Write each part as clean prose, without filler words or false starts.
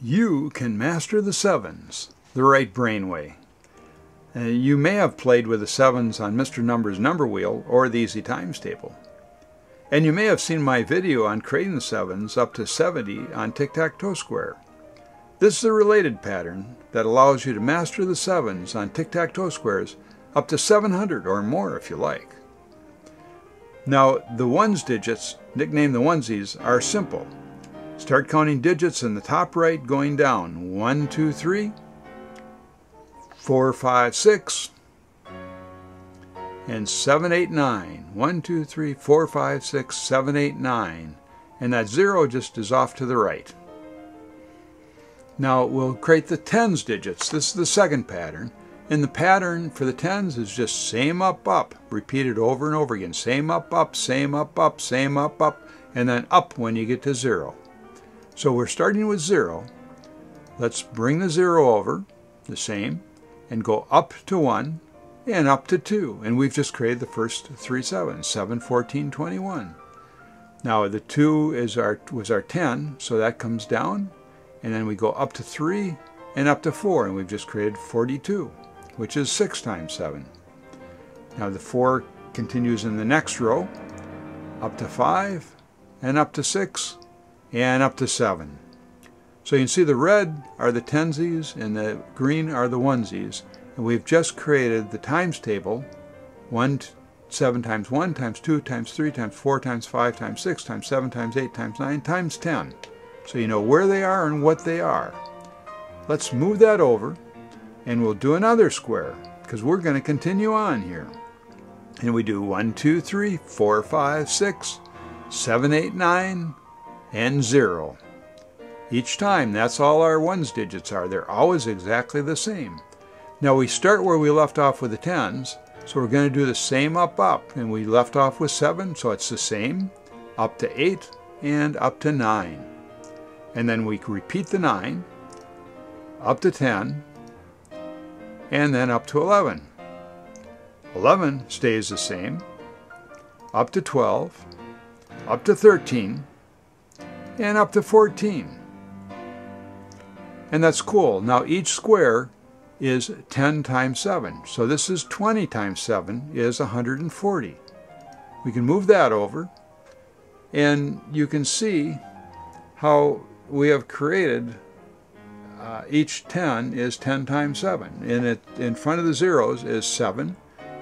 You can master the sevens the right brain way. You may have played with the sevens on Mr. Numbers' Number Wheel or the Easy Times Table. And you may have seen my video on creating the sevens up to 70 on Tic-Tac-Toe Square. This is a related pattern that allows you to master the sevens on Tic-Tac-Toe Squares up to 700 or more if you like. Now, the ones digits, nicknamed the onesies, are simple. Start counting digits in the top right going down. 1, 2, 3, 4, 5, 6, and 7, 8, 9. 1, 2, 3, 4, 5, 6, 7, 8, 9. And that zero just is off to the right. Now we'll create the tens digits. This is the second pattern. And the pattern for the tens is just same up, up. Repeated over and over again. Same up, up, same up, up, same up, up. And then up when you get to zero. So we're starting with zero. Let's bring the zero over, the same, and go up to 1 and up to 2. And we've just created the first 3 sevens, 7, 14, 21. Now the 2 was our 10, so that comes down. And then we go up to 3 and up to 4, and we've just created 42, which is 6 times 7. Now the 4 continues in the next row, up to 5 and up to 6. And up to 7. So you can see the red are the tensies and the green are the onesies, and we've just created the times table, 7 times 1 times 2 times 3 times 4 times 5 times 6 times 7 times 8 times 9 times 10. So you know where they are and what they are. Let's move that over and we'll do another square because we're going to continue on here. And we do 1, 2, 3, 4, 5, 6, 7, 8, 9, and 0. Each time, that's all our ones digits are. They're always exactly the same. Now we start where we left off with the tens, so we're going to do the same up, up. And we left off with 7, so it's the same, up to 8 and up to 9. And then we repeat the 9, up to 10, and then up to 11. 11 stays the same, up to 12, up to 13, and up to 14. And that's cool. Now each square is 10 times 7. So this is 20 times 7 is 140. We can move that over and you can see how we have created each 10 is 10 times 7. And in front of the zeros is 7.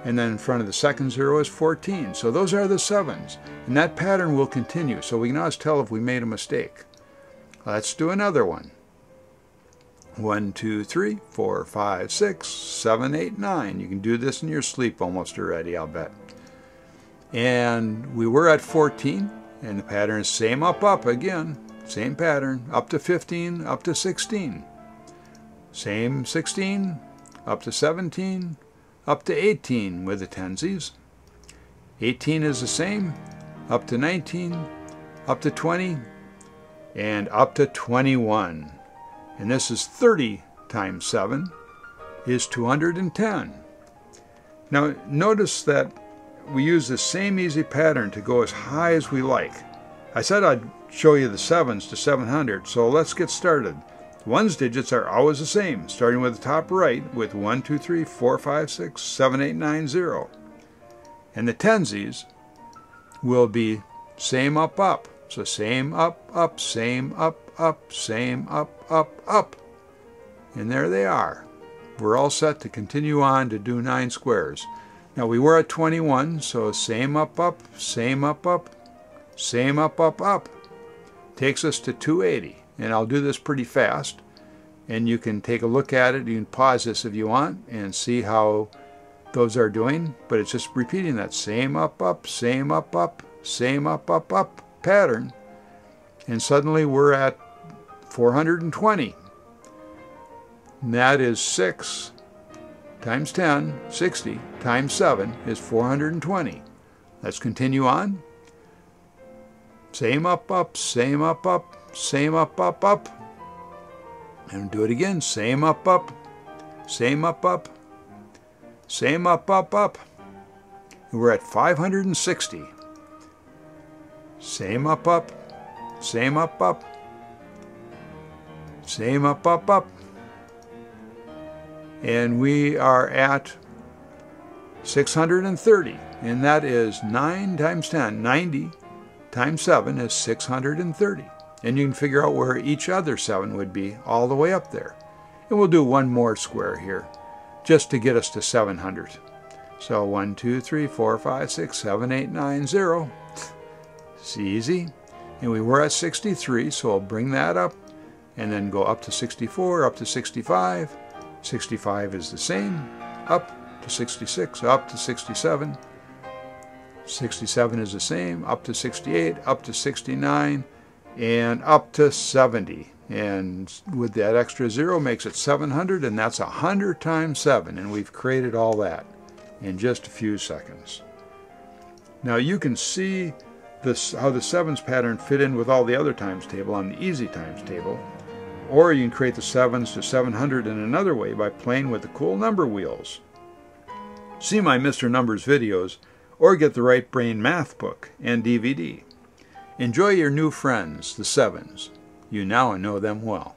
And then in front of the second zero is 14. So those are the sevens. And that pattern will continue. So we can always tell if we made a mistake. Let's do another one. 1, 2, 3, 4, 5, 6, 7, 8, 9. You can do this in your sleep almost already, I'll bet. And we were at 14. And the pattern is same up, up again. Same pattern. Up to 15, up to 16. Same 16, up to 17. Up to 18 with the tensies. 18 is the same, up to 19, up to 20, and up to 21. And this is 30 times 7 is 210. Now notice that we use the same easy pattern to go as high as we like. I said I'd show you the sevens to 700, so let's get started. Ones digits are always the same, starting with the top right with 1, 2, 3, 4, 5, 6, 7, 8, 9, 0. And the tensies will be same up, up. So same up, up, same up, up, same up, up, up. And there they are. We're all set to continue on to do 9 squares. Now we were at 21, so same up, up, same up, up, same up, up, up. Takes us to 280. And I'll do this pretty fast, and you can take a look at it. You can pause this if you want and see how those are doing, but it's just repeating that same up, up, same up, up, same up, up, up pattern, and suddenly we're at 420. And that is 6 times 10, 60 times 7 is 420. Let's continue on. Same up, up, same up, up, same up, up, up, and do it again. Same up, up, same up, up, same up, up, up. And we're at 560. Same up, up, same up, up, Same up. And we are at 630. And that is 9 times 10. 90 times 7 is 630. And you can figure out where each other 7 would be all the way up there. And we'll do one more square here just to get us to 700. So 1, 2, 3, 4, 5, 6, 7, 8, 9, 0. It's easy. And we were at 63, so I'll bring that up and then go up to 64, up to 65. 65 is the same. Up to 66, up to 67. 67 is the same. Up to 68, up to 69, and up to 70. And with that extra zero makes it 700, and that's 100 times 7. And we've created all that in just a few seconds. Now you can see this, how the sevens pattern fit in with all the other times table on the easy times table. Or you can create the sevens to 700 in another way by playing with the cool number wheels. See my Mr. Numbers videos or get the Right Brain Math book and DVD. Enjoy your new friends, the sevens. You now know them well.